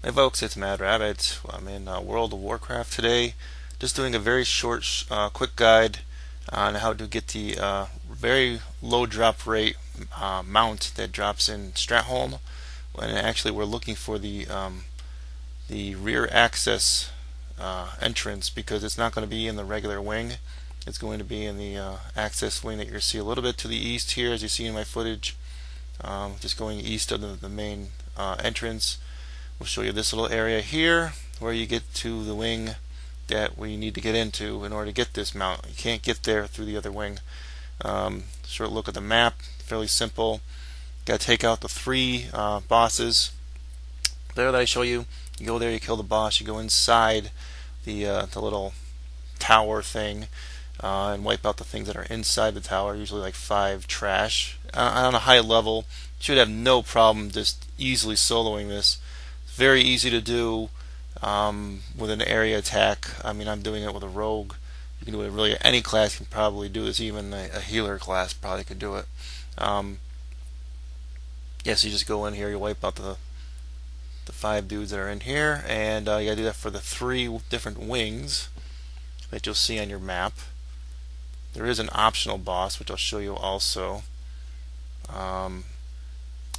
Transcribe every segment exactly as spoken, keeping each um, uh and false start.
Hey folks, it's Mad Rabbit. I'm in uh, World of Warcraft today, just doing a very short, uh, quick guide on how to get the uh, very low drop rate uh, mount that drops in Stratholme. When actually we're looking for the um, the rear access uh, entrance, because it's not going to be in the regular wing. It's going to be in the uh, access wing that you see a little bit to the east here, as you see in my footage. Um, just going east of the, the main uh, entrance. We'll show you this little area here where you get to the wing that we need to get into in order to get this mount. You can't get there through the other wing. Um, short look at the map, fairly simple. Got to take out the three uh, bosses there that I show you. You go there, you kill the boss, you go inside the, uh, the little tower thing uh, and wipe out the things that are inside the tower, usually like five trash. Uh, on a high level, you should have no problem just easily soloing this. Very easy to do um, with an area attack. I mean, I'm doing it with a rogue. You can do it really, any class can probably do this. Even a, a healer class probably could do it. Um, yes, yeah, so you just go in here, you wipe out the the five dudes that are in here, and uh, you gotta do that for the three different wings that you'll see on your map. There is an optional boss, which I'll show you also. Um,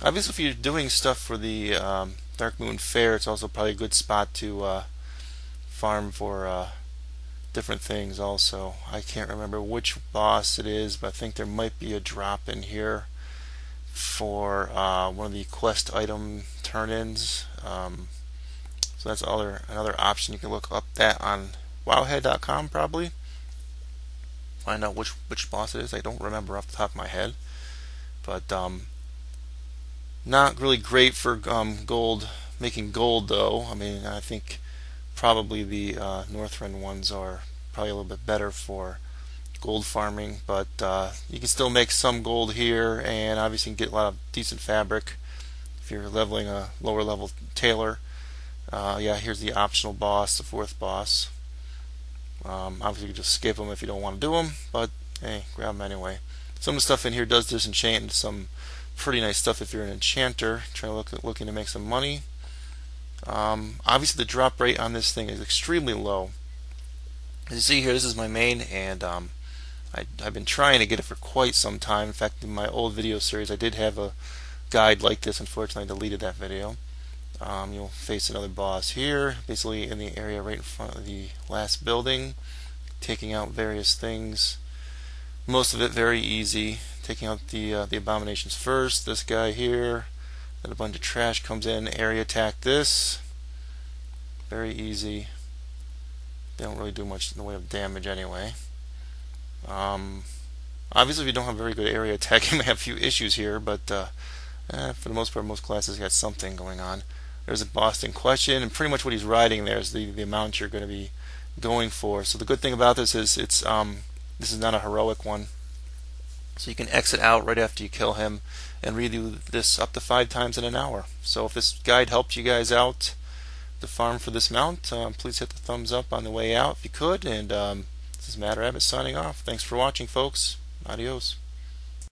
obviously, if you're doing stuff for the um, Darkmoon Faire, it's also probably a good spot to uh, farm for uh, different things also. I can't remember which boss it is, but I think there might be a drop in here for uh, one of the quest item turn-ins. Um, so that's other, another option. You can look up that on wowhead dot com probably. Find out which, which boss it is. I don't remember off the top of my head. But um, not really great for um, gold, making gold though. I mean, I think probably the uh, Northrend ones are probably a little bit better for gold farming, but uh, you can still make some gold here, and obviously you can get a lot of decent fabric if you're leveling a lower level tailor. Uh, yeah, here's the optional boss, the fourth boss. Um, obviously you can just skip them if you don't want to do them, but hey, grab them anyway. Some of the stuff in here does disenchant some pretty nice stuff if you're an enchanter trying to look, looking to make some money. Um, obviously the drop rate on this thing is extremely low. As you see here, this is my main, and um, I, I've been trying to get it for quite some time. In fact, in my old video series I did have a guide like this. Unfortunately I deleted that video. Um, you'll face another boss here, basically in the area right in front of the last building, taking out various things. Most of it very easy. Taking out the uh, the abominations first. This guy here. Then a bunch of trash comes in. Area attack this. Very easy. They don't really do much in the way of damage anyway. Um, obviously, if you don't have very good area attack, you may have a few issues here. But uh, eh, for the most part, most classes got something going on. There's a boss in question, and pretty much what he's riding there is the the amount you're going to be going for. So the good thing about this is it's um. This is not a heroic one, so you can exit out right after you kill him and redo this up to five times in an hour. So if this guide helped you guys out to farm for this mount, um, please hit the thumbs up on the way out if you could, and um, this is Mad Rabbit signing off. Thanks for watching, folks. Adios.